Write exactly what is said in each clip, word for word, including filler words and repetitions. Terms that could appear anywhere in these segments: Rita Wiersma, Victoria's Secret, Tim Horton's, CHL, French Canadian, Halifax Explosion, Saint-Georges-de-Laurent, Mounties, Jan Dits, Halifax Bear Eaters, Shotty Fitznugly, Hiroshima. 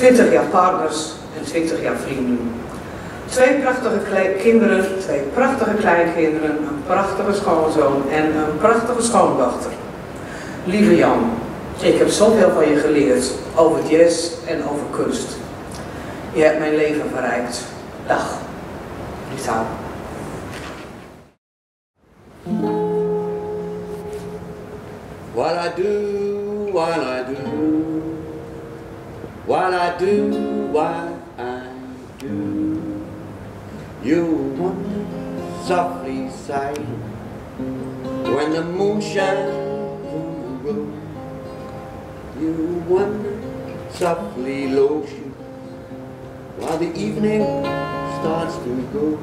twintig jaar partners en twintig jaar vrienden. Twee prachtige kinderen, twee prachtige kleinkinderen, een prachtige schoonzoon en een prachtige schoondochter. Lieve Jan, ik heb zoveel van je geleerd over jazz en over kunst. Je hebt mijn leven verrijkt. Dag. Rita. What I do, what I do, what I do, what I do. You wander softly sighing when the moon shines through the room. You wander softly low shoes while the evening starts to go.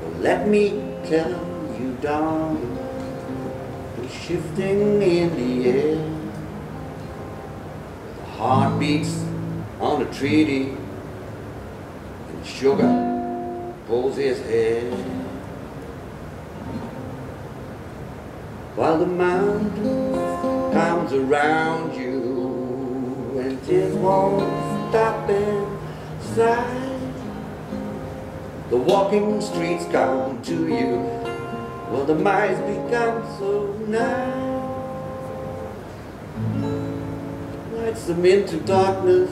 Well, let me tell you, darling, it's shifting in the air. The heartbeats on the treaty and sugar pulls his hair. While the mountain comes around you and it won't stop inside. The walking streets come to you, well the miles become so nice. Lights them into darkness,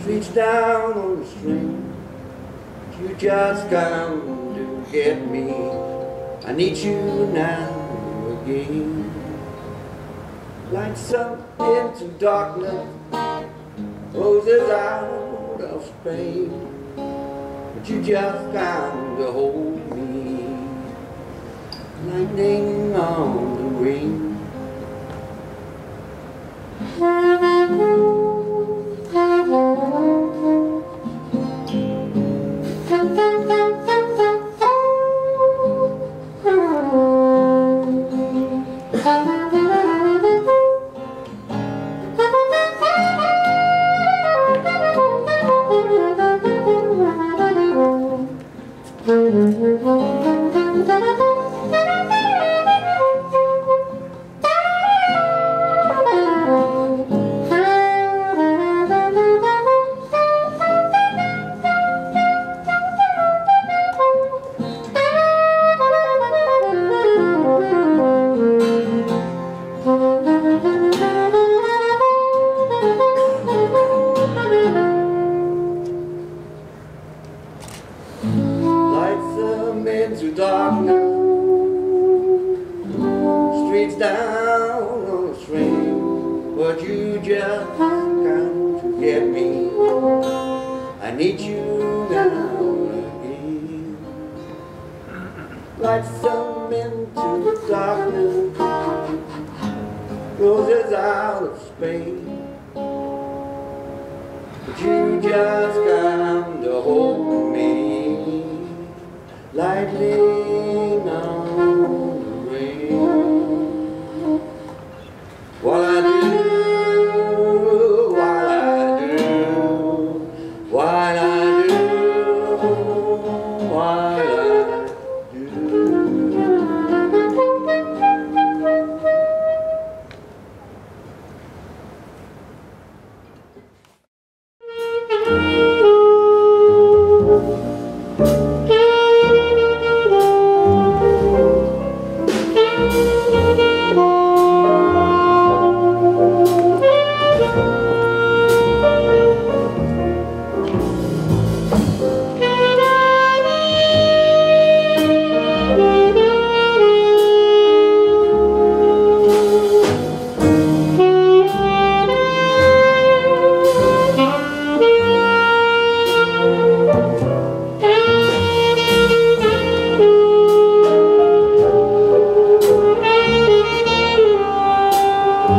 streets down on the string. You just come to get me, I need you now again. Lights up into darkness, closes out of space, but you just come to hold me. Lightning on the wing.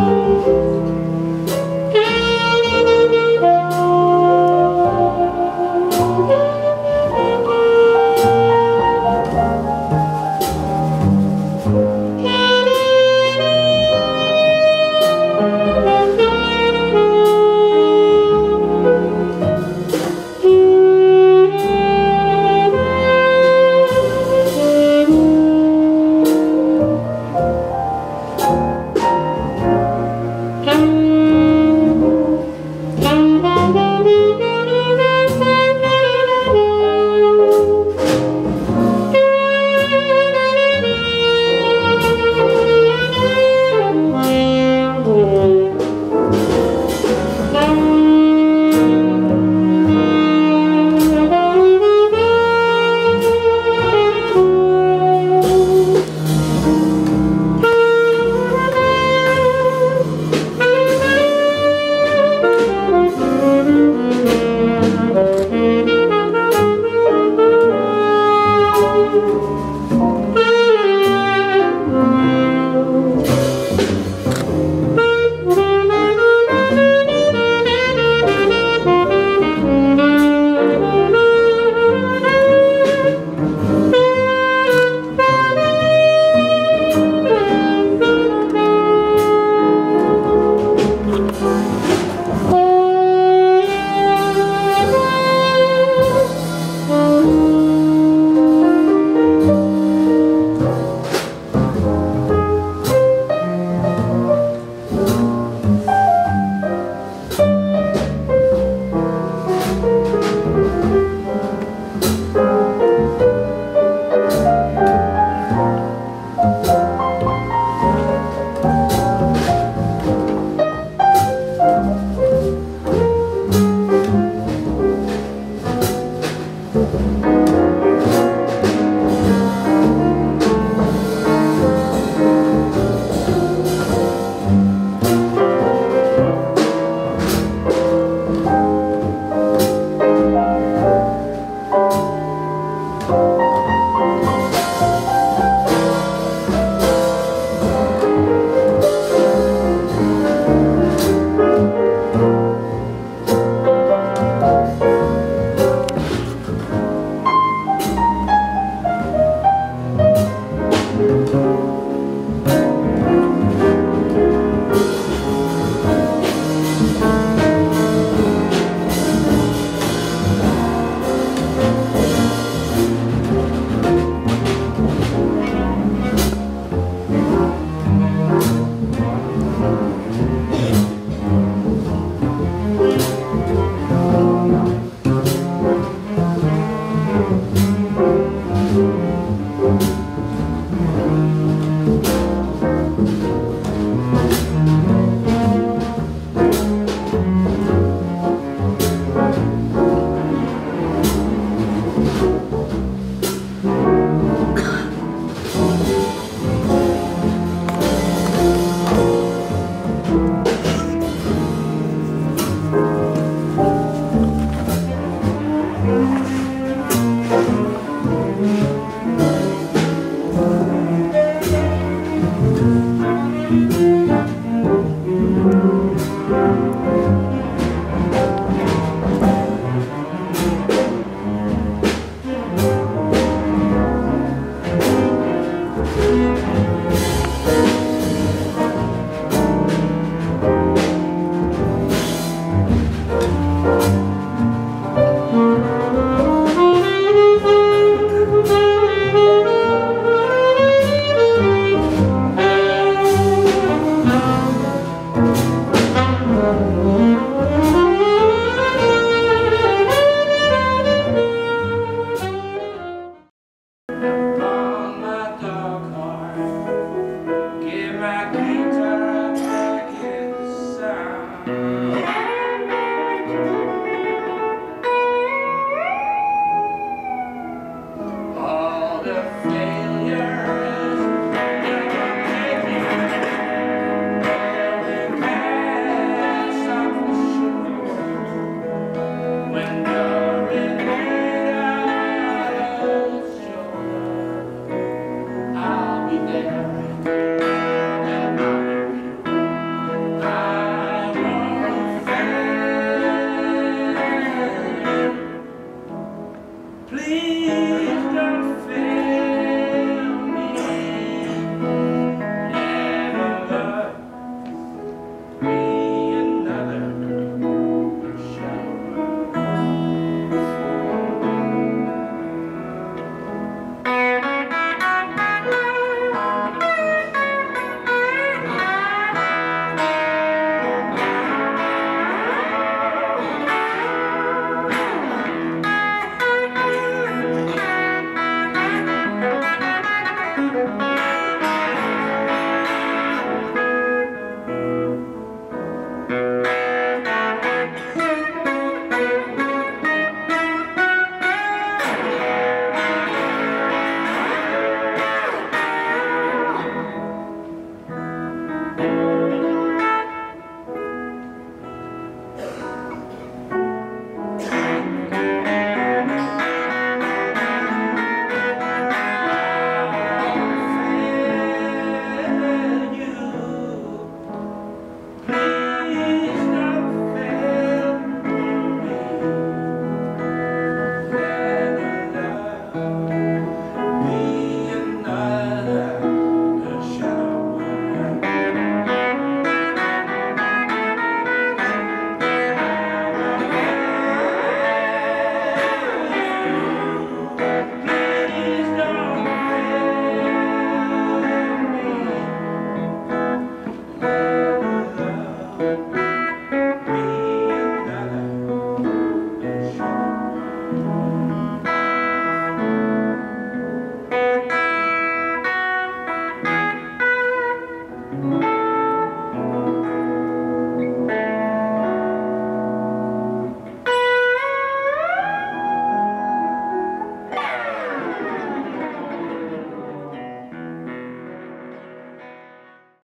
Thank you.